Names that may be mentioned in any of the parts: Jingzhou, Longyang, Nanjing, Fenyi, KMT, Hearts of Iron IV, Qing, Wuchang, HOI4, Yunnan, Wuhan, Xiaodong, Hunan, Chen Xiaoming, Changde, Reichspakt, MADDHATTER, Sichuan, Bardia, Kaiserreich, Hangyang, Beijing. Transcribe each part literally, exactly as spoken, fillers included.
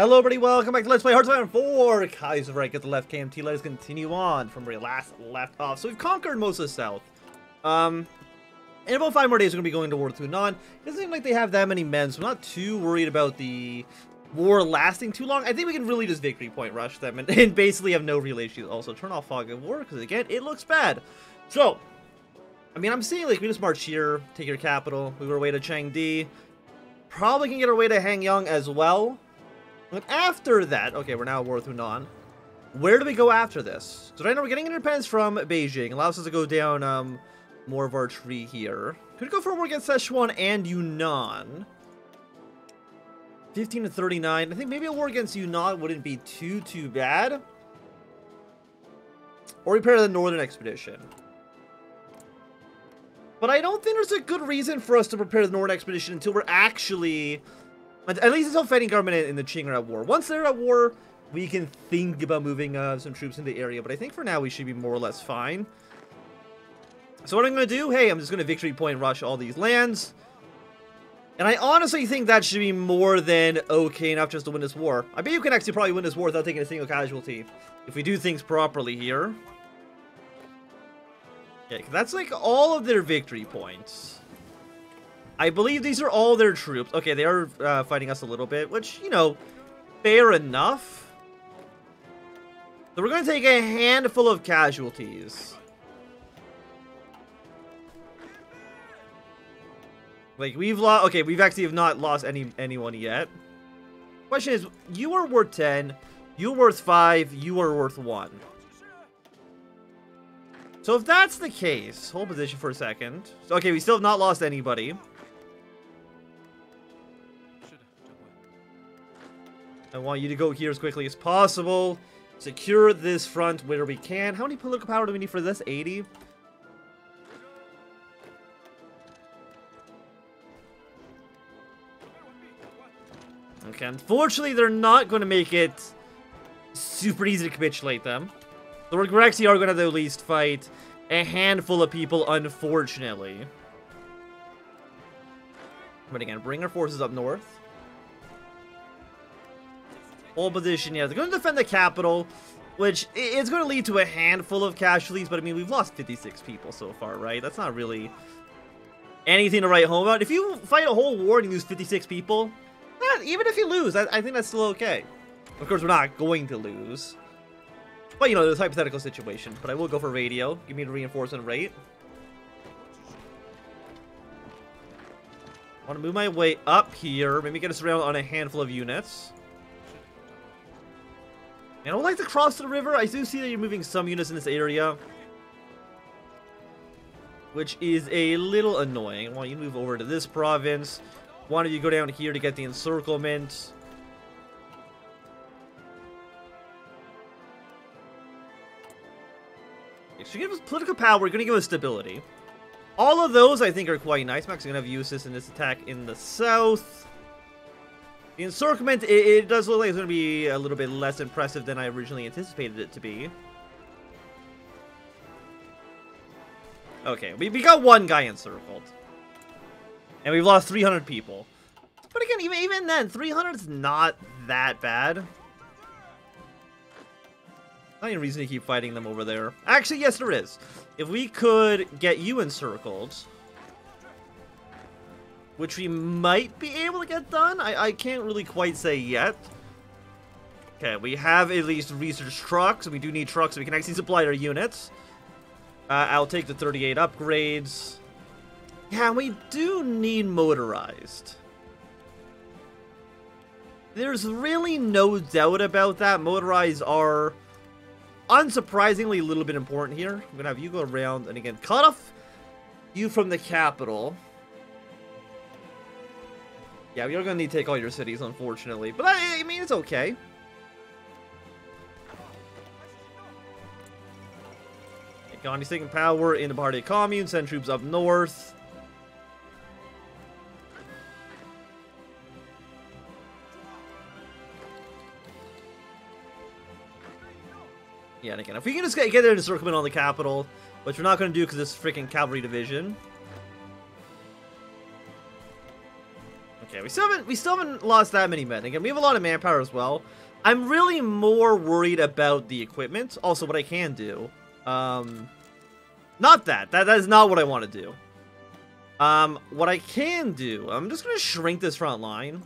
Hello everybody, welcome back to Let's Play Hearts of Iron four! Kaiserreich at the left, K M T, let us continue on from where we last left off. So we've conquered most of the south. Um, in about five more days we're going to be going to war with Hunan. It doesn't seem like they have that many men, so I'm not too worried about the war lasting too long. I think we can really just victory point rush them and, and basically have no real issues. Also, turn off fog of war, because again, it looks bad. So, I mean, I'm seeing like, we just march here, take your capital, move our way to Changde. Probably can get our way to Hangyang as well. But after that, okay, we're now at war with Hunan. Where do we go after this? So right now we're getting independence from Beijing. Allows us to go down um, more of our tree here. Could go for a war against Sichuan and Yunnan. fifteen to thirty-nine. I think maybe a war against Yunnan wouldn't be too, too bad. Or repair the Northern Expedition. But I don't think there's a good reason for us to prepare the Northern Expedition until we're actually... At least until fighting government and the Qing are at war. Once they're at war, we can think about moving uh, some troops in the area. But I think for now, we should be more or less fine. So what I'm going to do, hey, I'm just going to victory point rush all these lands. And I honestly think that should be more than okay enough just to win this war. I bet you can actually probably win this war without taking a single casualty. If we do things properly here. Okay, that's like all of their victory points. I believe these are all their troops. Okay, they are uh, fighting us a little bit, which, you know, fair enough. So we're going to take a handful of casualties. Like, we've lost... Okay, we've actually have not lost any anyone yet. Question is, you are worth ten, you're worth five, you are worth one. So if that's the case... Hold position for a second. Okay, we still have not lost anybody. I want you to go here as quickly as possible. Secure this front where we can. How many political power do we need for this? eighty? Okay, unfortunately, they're not going to make it super easy to capitulate them. So we're actually are going to at least fight a handful of people, unfortunately. But again, bring our forces up north. Whole position, yeah. They're going to defend the capital, which is going to lead to a handful of casualties, but I mean, we've lost fifty-six people so far, right? That's not really anything to write home about. If you fight a whole war and you lose fifty-six people, eh, even if you lose, I, I think that's still okay. Of course, we're not going to lose. But, you know, there's a hypothetical situation. But I will go for radio. Give me a reinforcement rate. I want to move my way up here. Maybe get us around on a handful of units. And I would like to cross the river. I do see that you're moving some units in this area, which is a little annoying. I want you to move over to this province. Why don't you go down here to get the encirclement? So you give us political power. We're going to give us stability. All of those, I think, are quite nice. I'm actually going to have use this in this attack in the south. The encirclement, it, it does look like it's going to be a little bit less impressive than I originally anticipated it to be. Okay, we, we got one guy encircled. And we've lost three hundred people. But again, even, even then, three hundred is not that bad. Not any reason to keep fighting them over there. Actually, yes, there is. If we could get you encircled, which we might be able to get done, I, I can't really quite say yet. Okay, we have at least research trucks, and we do need trucks, so we can actually supply our units. Uh, I'll take the thirty-eight upgrades. Yeah, we do need motorized. There's really no doubt about that. Motorized are... unsurprisingly a little bit important here. I'm gonna have you go around and again cut off you from the capital. Yeah, we are gonna need to take all your cities, unfortunately, but I, I mean it's okay. Gandhi's taking power in the Bardia commune. Send troops up north. Yeah, and again, if we can just get, get there to circumvent on the capital, which we're not going to do because it's freaking cavalry division. Okay, Yeah, we still haven't we still haven't lost that many men. Again, we have a lot of manpower as well. I'm really more worried about the equipment. Also, what I can do. Um, not that. That that is not what I want to do. Um, what I can do. I'm just gonna shrink this front line.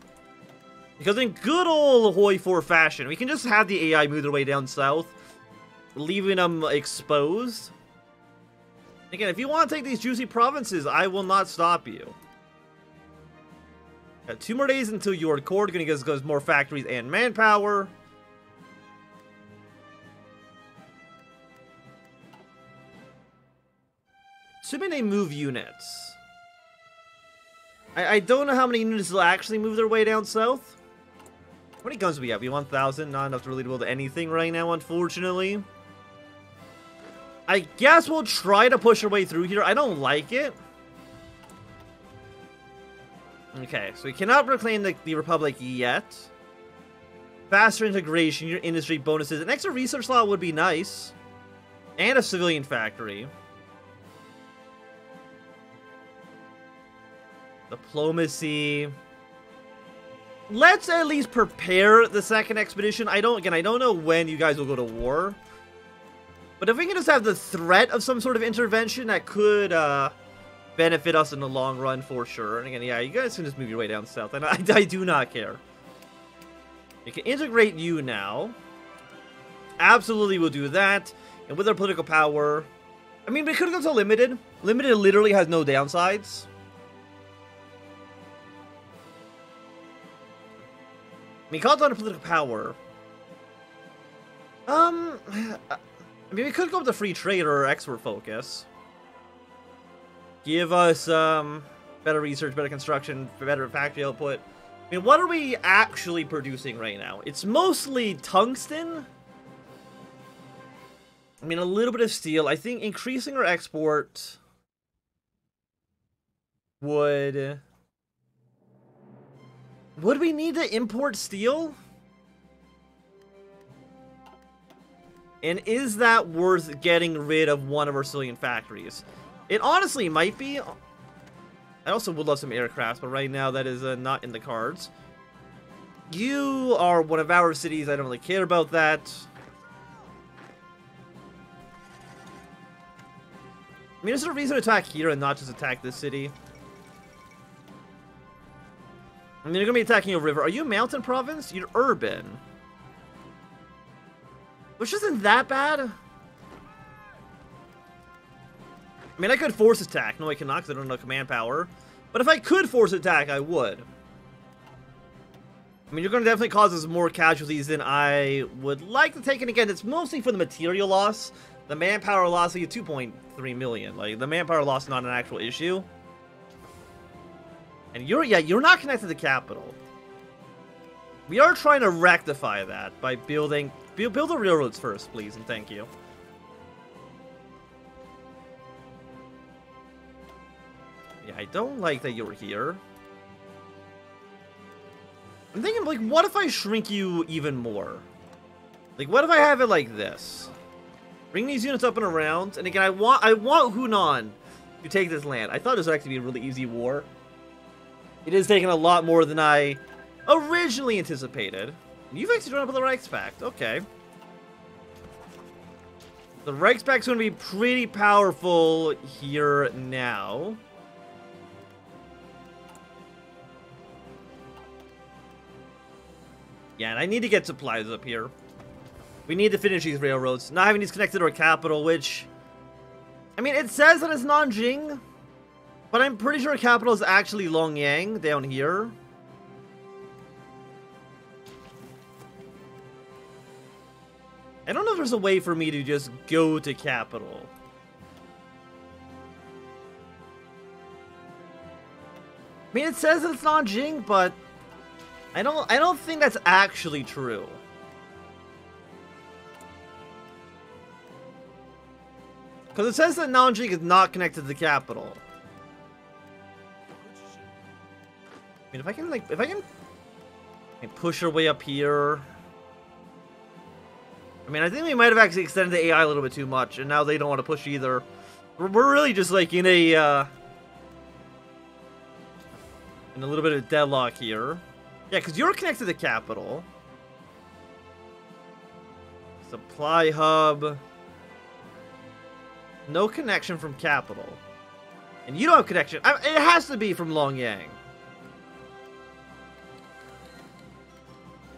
Because in good old Hoi four fashion, we can just have the A I move their way down south, leaving them exposed. Again, if you want to take these juicy provinces, I will not stop you. Got two more days until your core going to give us more factories and manpower. Assuming they move units. I, I don't know how many units will actually move their way down south. How many guns do we have? We have one thousand. Not enough to really build anything right now, unfortunately. I guess we'll try to push our way through here. I don't like it. Okay, so we cannot reclaim the, the Republic yet. Faster integration, your industry bonuses. An extra research slot would be nice. And a civilian factory. Diplomacy. Let's at least prepare the second expedition. I don't, again, I don't know when you guys will go to war. But if we can just have the threat of some sort of intervention, that could uh, benefit us in the long run for sure. And again, yeah, you guys can just move your way down south. And I, I do not care. We can integrate you now. Absolutely, we'll do that. And with our political power, I mean, we could go to limited. Limited literally has no downsides. I mean, call down to political power. Um, I mean, we could go with the free trade or export focus. Give us um better research, better construction, better factory output. I mean, what are we actually producing right now? It's mostly tungsten. I mean, a little bit of steel. I think increasing our export would. Would we need to import steel? And is that worth getting rid of one of our civilian factories? It honestly might be. I also would love some aircrafts, but right now that is uh, not in the cards. You are one of our cities. I don't really care about that. I mean, is there a reason to attack here and not just attack this city? I mean, you're going to be attacking a river. Are you a mountain province? You're urban. Which isn't that bad. I mean, I could force attack. No, I cannot because I don't know command power. But if I could force attack, I would. I mean, you're going to definitely cause us more casualties than I would like to take. And again, it's mostly for the material loss. The manpower loss, you get two point three million. Like, the manpower loss is not an actual issue. And you're, yeah, you're not connected to the capital. We are trying to rectify that by building, build, build the railroads first, please, and thank you. Yeah, I don't like that you're here. I'm thinking, like, what if I shrink you even more? Like, what if I have it like this? Bring these units up and around, and again, I want, I want Hunan to take this land. I thought this would actually be a really easy war. It is taking a lot more than I originally anticipated. You've actually drawn up with the Reichspakt. Okay. The Reichspakt's going to be pretty powerful here now. Yeah, and I need to get supplies up here. We need to finish these railroads. Not having these connected to our capital, which... I mean, it says that it's Nanjing... But I'm pretty sure capital is actually Longyang down here. I don't know if there's a way for me to just go to capital. I mean, it says it's Nanjing, but I don't I don't think that's actually true. Because it says that Nanjing is not connected to the capital. I mean, if I can, like, if I can, I can push our way up here. I mean, I think we might have actually extended the A I a little bit too much, and now they don't want to push either. We're really just, like, in a, uh... in a little bit of deadlock here. Yeah, because you're connected to the capital. Supply hub. No connection from capital. And you don't have connection. I, it has to be from Longyang.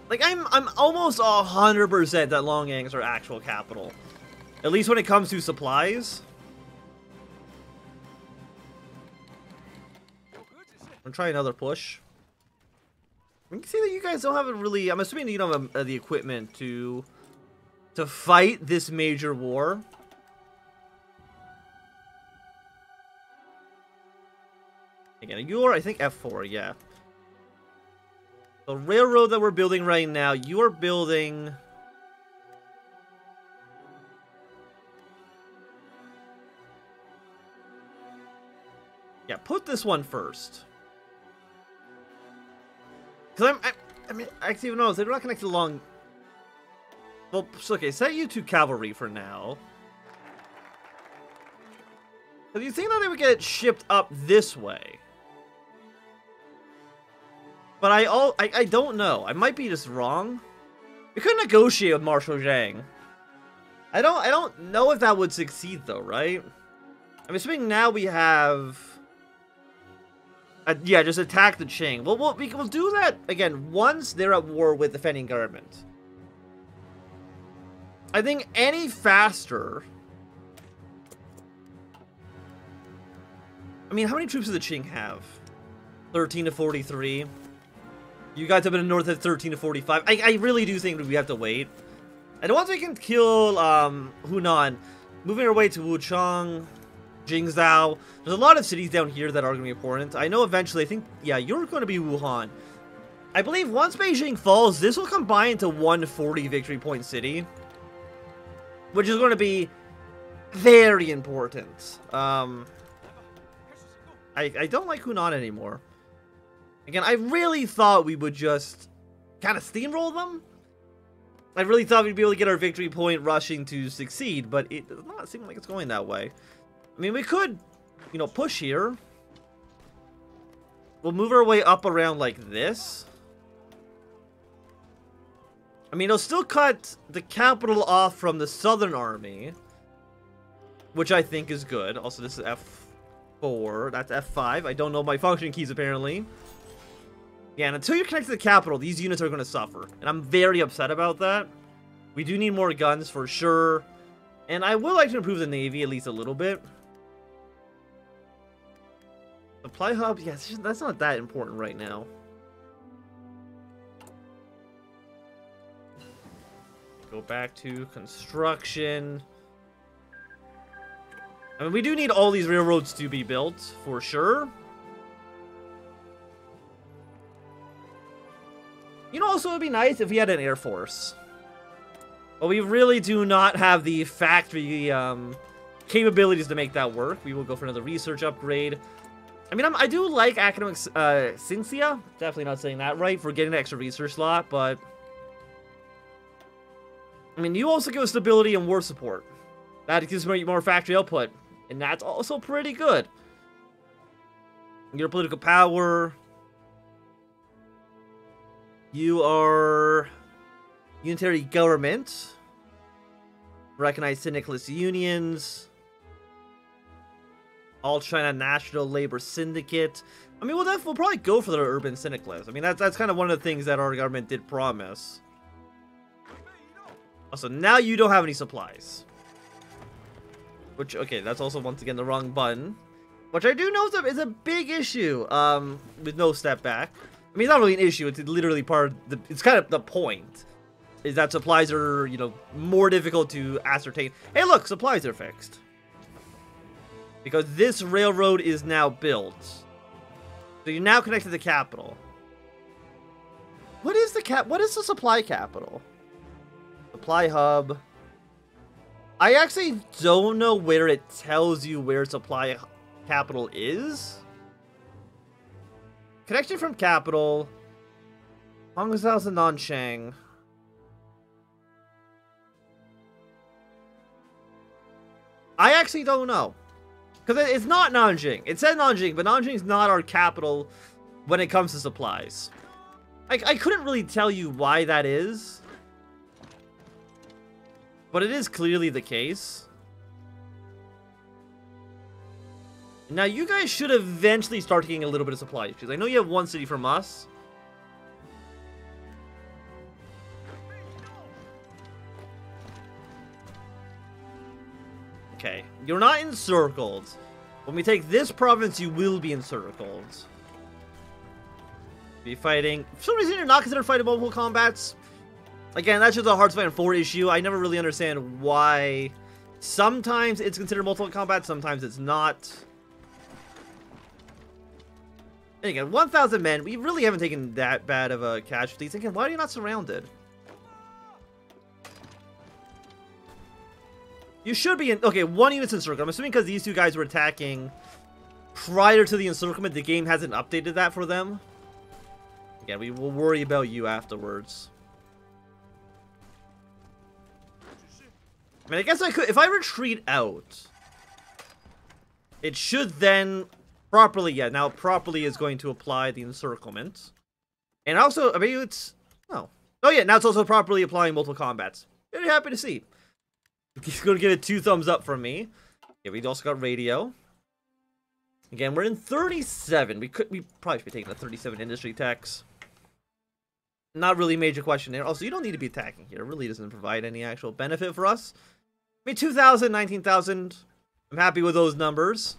Like, I'm I'm almost one hundred percent that Longyang is our actual capital. At least when it comes to supplies. I'm going to try another push. We can see that you guys don't have a really... I'm assuming you don't have a, the equipment to, to fight this major war. Again, you're, I think, F four, yeah. The railroad that we're building right now, you're building... Yeah, put this one first. Because I'm... I, I mean, actually, no, they're not connected along... Well, okay, set you to cavalry for now. But you think that they would get shipped up this way. But I all I, I don't know. I might be just wrong. We could negotiate with Marshal Zhang. I don't I don't know if that would succeed though, right? I'm assuming now we have a, yeah, just attack the Qing. Well, we'll we will do that again once they're at war with the Fenyi government. I think any faster. I mean, how many troops does the Qing have? thirteen to forty-three. You guys have been north at thirteen to forty-five. I, I really do think we have to wait. And once we can kill um, Hunan, moving our way to Wuchang, Jingzhou, there's a lot of cities down here that are going to be important. I know eventually, I think, yeah, you're going to be Wuhan. I believe once Beijing falls, this will combine into one forty victory point city, which is going to be very important. Um, I, I don't like Hunan anymore. Again, I really thought we would just kind of steamroll them. I really thought we'd be able to get our victory point rushing to succeed, but it does not seem like it's going that way. I mean, we could, you know, push here. We'll move our way up around like this. I mean, it'll still cut the capital off from the southern army, which I think is good. Also, this is F four. That's F five. I don't know my function keys, apparently. Yeah, and until you're connected to the capital, these units are going to suffer. And I'm very upset about that. We do need more guns for sure. And I would like to improve the navy at least a little bit. Supply hub? Yeah, that's not that important right now. Go back to construction. I mean, we do need all these railroads to be built for sure. You know, also, it would be nice if we had an air force. But we really do not have the factory um, capabilities to make that work. We will go for another research upgrade. I mean, I'm, I do like academic uh, Cynthia. Definitely not saying that right for getting an extra research slot, but... I mean, you also give us stability and war support. That gives me more factory output. And that's also pretty good. Your political power... You are unitary government. Recognize syndicalist unions. All China National Labor Syndicate. I mean, we'll, we'll probably go for the urban syndicalists. I mean, that's, that's kind of one of the things that our government did promise. Also, now you don't have any supplies. Which, okay, that's also once again the wrong button. Which I do know is a, is a big issue um, with no step back. I mean, it's not really an issue, it's literally part of the, it's kind of the point, is that supplies are, you know, more difficult to ascertain. Hey, look, supplies are fixed. Because this railroad is now built. So you're now connected to the capital. What is the cap, what is the supply capital? Supply hub. I actually don't know where it tells you where supply capital is. Connection from capital. Hongzhou's and Nanjing. I actually don't know. Because it's not Nanjing. It said Nanjing, but Nanjing's not our capital. when it comes to supplies. I, I couldn't really tell you why that is, but it is clearly the case. Now, you guys should eventually start getting a little bit of supplies, because I know you have one city from us. Okay, you're not encircled. When we take this province, you will be encircled. Be fighting. For some reason, you're not considered fighting multiple combats. Again, that's just a Hearts of Iron four issue. I never really understand why. Sometimes it's considered multiple combat, sometimes it's not. And again, one thousand men. We really haven't taken that bad of a casualties. Again, why are you not surrounded? You should be in... Okay, one unit's encircled. I'm assuming because these two guys were attacking prior to the encirclement, the game hasn't updated that for them. Again, we will worry about you afterwards. I mean, I guess I could... If I retreat out, it should then properly... Yeah, now properly is going to apply the encirclement. And also, I mean, it's... Oh. Oh, yeah, now it's also properly applying multiple combats. Very happy to see. He's going to give it two thumbs up from me. Yeah, we also got radio. Again, we're in thirty-seven. We could... We probably should be taking the thirty-seven industry tax. Not really a major question there. Also, you don't need to be attacking here. It really doesn't provide any actual benefit for us. I mean, two thousand, nineteen thousand. I'm happy with those numbers.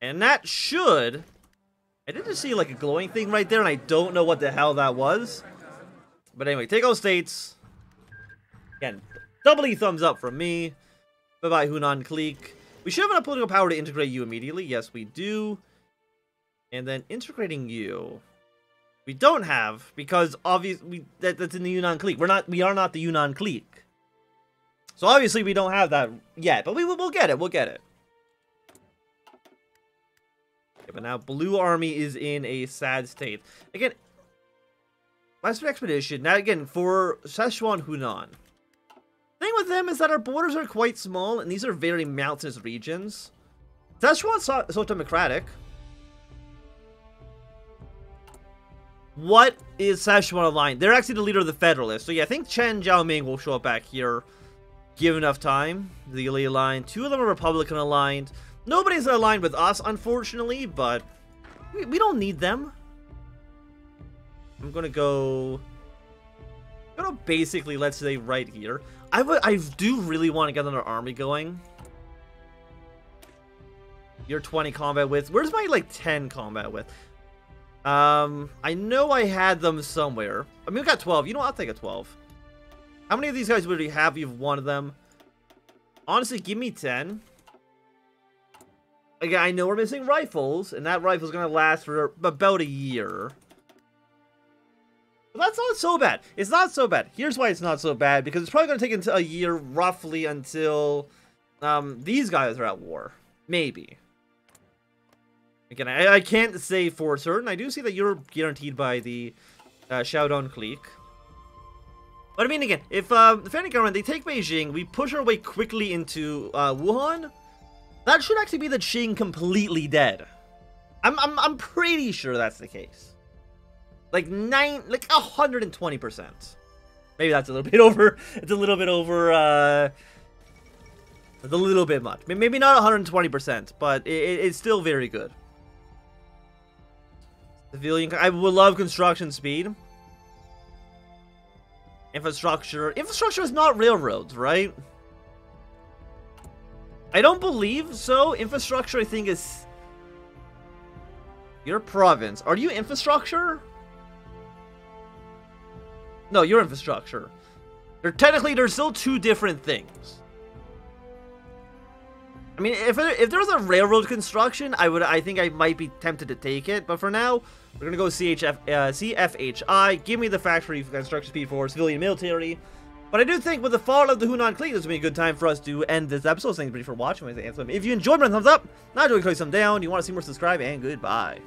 And that should... I did just see, like, a glowing thing right there, and I don't know what the hell that was. But anyway, take all states. Again, doubly thumbs up from me. Bye-bye, Hunan clique. We should have enough political power to integrate you immediately. Yes, we do. And then integrating you... We don't have, because obviously that, that's in the Yunnan clique. We're not, we are not the Yunnan clique. So obviously we don't have that yet, but we will, we'll get it. We'll get it. Okay, but now Blue Army is in a sad state. Again, last expedition. Now again, for Sichuan Hunan. Thing with them is that our borders are quite small, and these are very mountainous regions. Sichuan so, so democratic. What is Sichuan aligned? They're actually the leader of the Federalists. So yeah, I think Chen Xiaoming will show up back here. Give enough time. Legally aligned. Two of them are Republican aligned. Nobody's aligned with us, unfortunately, but we, we don't need them. I'm gonna go... I'm gonna basically, let's say, right here. I, w I do really want to get another army going. You're twenty combat width. Where's my, like, ten combat width? Um, I know I had them somewhere. I mean, we got twelve. You know what? I'll take a twelve. How many of these guys would you have? You have one of them. Honestly, give me ten. Again, I know we're missing rifles, and that rifle's going to last for about a year. But that's not so bad. It's not so bad. Here's why it's not so bad, because it's probably going to take until a year, roughly, until um, these guys are at war. Maybe. Again, I, I can't say for certain. I do see that you're guaranteed by the uh, Xiaodong clique. But I mean, again, if uh, the Fenyi government, they take Beijing, we push our way quickly into uh, Wuhan, that should actually be the Qing completely dead. I'm, I'm, I'm pretty sure that's the case. Like nine, like one hundred twenty percent. Maybe that's a little bit over. It's a little bit over... Uh, it's a little bit much. Maybe not one hundred twenty percent, but it, it's still very good. Civilian, I would love construction speed. Infrastructure. Infrastructure is not railroads, right? I don't believe so. Infrastructure, I think, is... Your province. Are you infrastructure? No, you're infrastructure. They're technically, they're still two different things. I mean, if, it, if there was a railroad construction, I would, I think I might be tempted to take it. But for now, we're going to go C F H I. Give me the factory construction speed for civilian military. But I do think with the fall of the Hunan clique, this will be a good time for us to end this episode. So thank you for watching. If you enjoyed, my thumbs up. Not enjoy, click some down. You want to see more, subscribe, and goodbye.